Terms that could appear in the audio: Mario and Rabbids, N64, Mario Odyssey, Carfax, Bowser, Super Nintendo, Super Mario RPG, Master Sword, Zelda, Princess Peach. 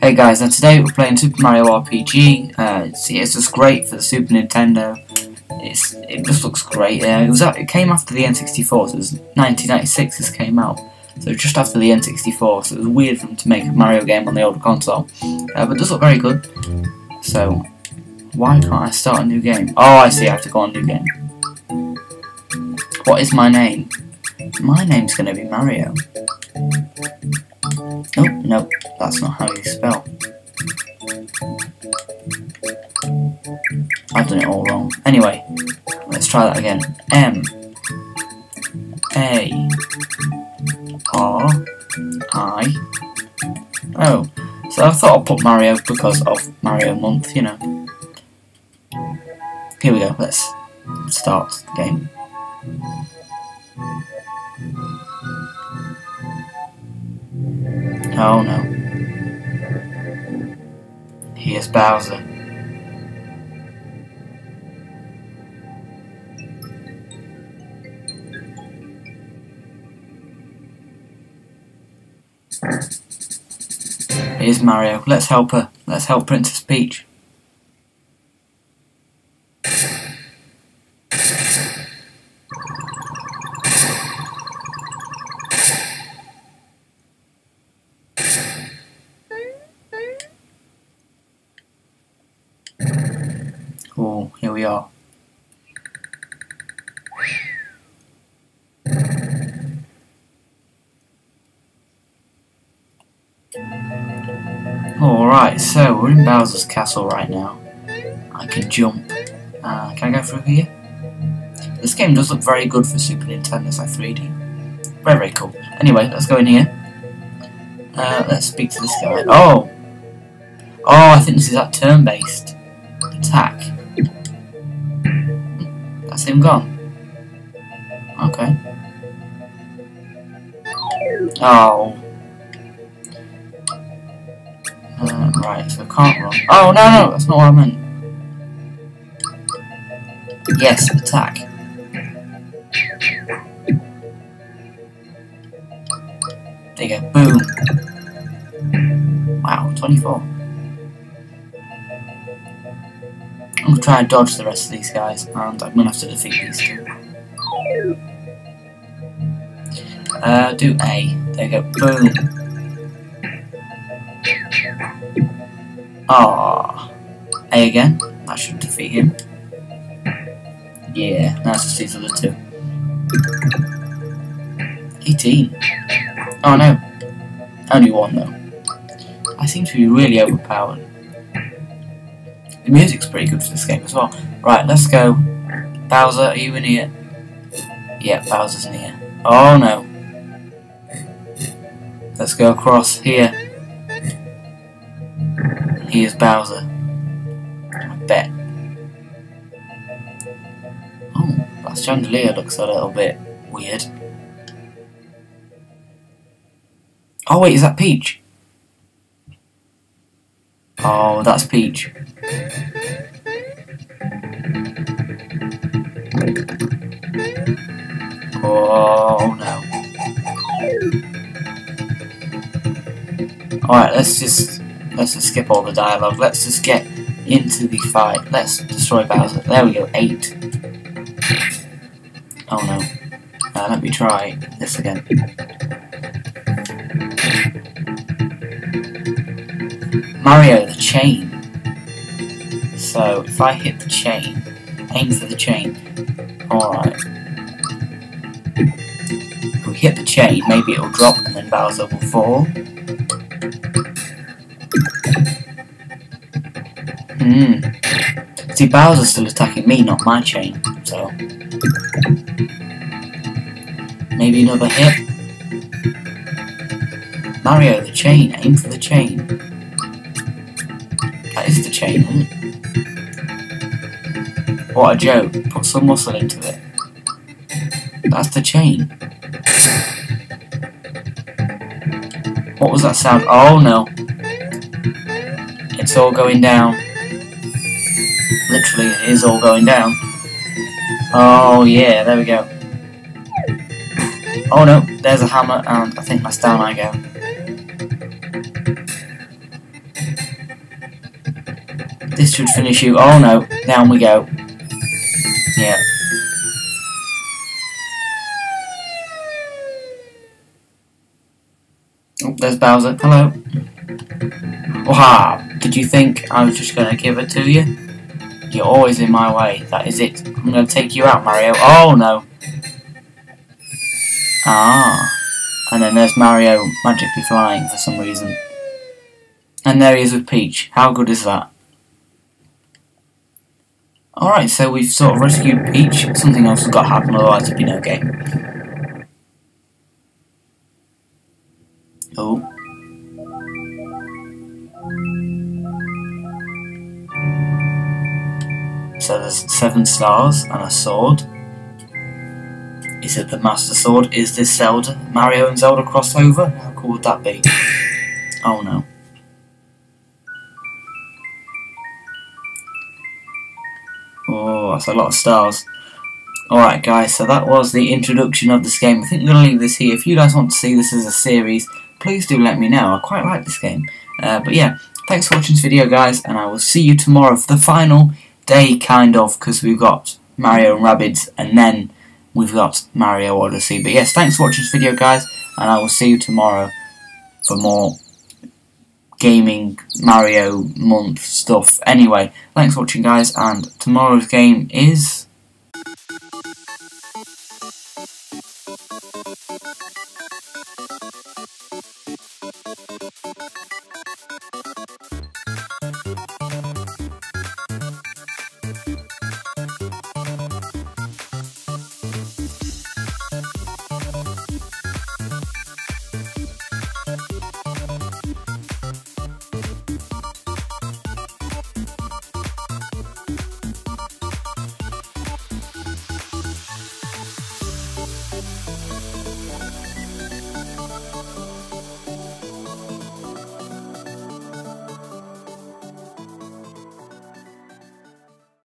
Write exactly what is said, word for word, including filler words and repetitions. Hey guys, now today we're playing Super Mario R P G. Uh, see, it's just great for the Super Nintendo. It's it just looks great. Uh, it was it came after the N sixty-four, so it was nineteen ninety-six. This came out, so just after the N sixty-four. So it was weird for them to make a Mario game on the older console, uh, but it does look very good. So why can't I start a new game? Oh, I see. I have to go on new game. What is my name? My name's gonna be Mario. Oh, no, that's not how you spell. I've done it all wrong. Anyway, let's try that again. M A R I O. So I thought I'd put Mario because of Mario Month, you know. Here we go, let's start the game. Oh no. Here's Bowser. Here's Mario. Let's help her. Let's help Princess Peach. Oh, here we are. Alright, so we're in Bowser's castle right now. I can jump. Uh, can I go through here? This game does look very good for Super Nintendo, it's like three D. Very, very cool. Anyway, let's go in here. Uh, let's speak to this guy. Oh! Oh, I think this is that turn-based attack. That's him gone. Okay. Oh. Uh, right, so I can't run. Oh, no, no, that's not what I meant. Yes, attack. There you go, boom. Wow, twenty-four. I'm gonna try and dodge the rest of these guys, and I'm gonna have to defeat these two. Uh, do A. There you go. Boom. Ah, A again. That should defeat him. Yeah, now it's just these other two. eighteen. Oh no. Only one though. I seem to be really overpowered. The music's pretty good for this game as well. Right, let's go. Bowser, are you in here? Yeah, Bowser's in here. Oh no. Let's go across here. Here's Bowser. I bet. Oh, that chandelier looks a little bit weird. Oh wait, is that Peach? Oh, that's Peach. Oh no. Alright, let's just let's just skip all the dialogue. Let's just get into the fight. Let's destroy Bowser. There we go, eight. Oh no. Uh, let me try this again. Mario, the chain. So, if I hit the chain, aim for the chain. Alright. If we hit the chain, maybe it'll drop and then Bowser will fall. Hmm. See, Bowser's still attacking me, not my chain. So, maybe another hit. Mario, the chain. Aim for the chain. That is the chain, isn't it? What a joke. Put some muscle into it. That's the chain. What was that sound? Oh no. It's all going down. Literally, it is all going down. Oh yeah, there we go. Oh no, there's a hammer, and I think that's down I go. This should finish you. Oh no, down we go. Yeah. Oh, there's Bowser. Hello. Wow, did you think I was just going to give it to you? You're always in my way. That is it. I'm going to take you out, Mario. Oh no. Ah. And then there's Mario magically flying for some reason. And there he is with Peach. How good is that? Alright, so we've sort of rescued Peach. Something else has got to happen, otherwise it'd be no game. Oh. So there's seven stars and a sword. Is it the Master Sword? Is this Zelda? Mario and Zelda crossover? How cool would that be? Oh no. Oh, that's a lot of stars. Alright guys, so that was the introduction of this game. I think we're going to leave this here. If you guys want to see this as a series, please do let me know. I quite like this game. Uh, but yeah, thanks for watching this video guys, and I will see you tomorrow for the final day, kind of, because we've got Mario and Rabbids, and then we've got Mario Odyssey. But yes, thanks for watching this video guys, and I will see you tomorrow for more gaming Mario month stuff. Anyway, thanks for watching guys, and tomorrow's game is